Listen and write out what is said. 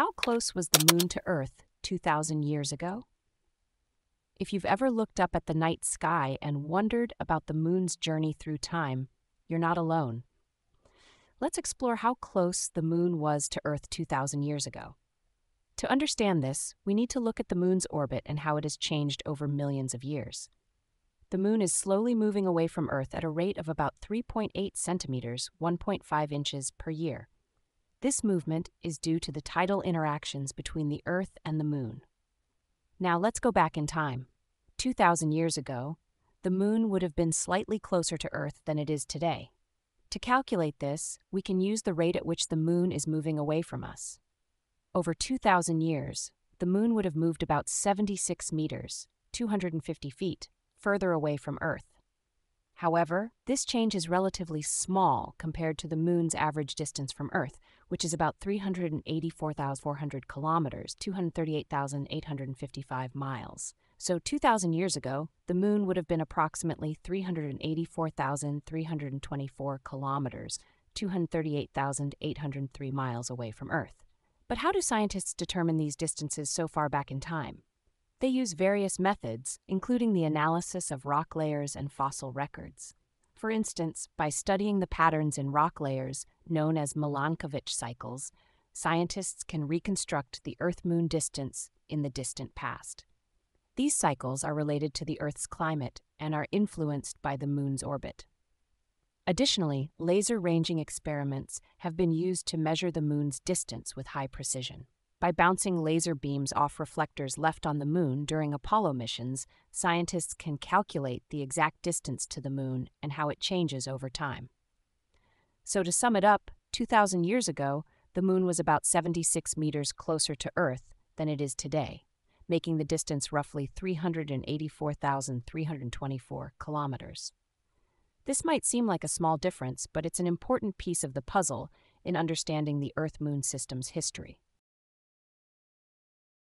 How close was the moon to Earth 2,000 years ago? If you've ever looked up at the night sky and wondered about the moon's journey through time, you're not alone. Let's explore how close the moon was to Earth 2,000 years ago. To understand this, we need to look at the moon's orbit and how it has changed over millions of years. The moon is slowly moving away from Earth at a rate of about 3.8 centimeters, 1.5 inches per year. This movement is due to the tidal interactions between the Earth and the moon. Now let's go back in time. 2,000 years ago, the moon would have been slightly closer to Earth than it is today. To calculate this, we can use the rate at which the moon is moving away from us. Over 2,000 years, the moon would have moved about 76 meters, 250 feet, further away from Earth. However, this change is relatively small compared to the moon's average distance from Earth, which is about 384,400 kilometers, 238,855 miles. So 2,000 years ago, the moon would have been approximately 384,324 kilometers, 238,803 miles away from Earth. But how do scientists determine these distances so far back in time? They use various methods, including the analysis of rock layers and fossil records. For instance, by studying the patterns in rock layers, known as Milankovitch cycles, scientists can reconstruct the Earth-Moon distance in the distant past. These cycles are related to the Earth's climate and are influenced by the Moon's orbit. Additionally, laser ranging experiments have been used to measure the Moon's distance with high precision. By bouncing laser beams off reflectors left on the moon during Apollo missions, scientists can calculate the exact distance to the moon and how it changes over time. So to sum it up, 2,000 years ago, the moon was about 76 meters closer to Earth than it is today, making the distance roughly 384,324 kilometers. This might seem like a small difference, but it's an important piece of the puzzle in understanding the Earth-Moon system's history.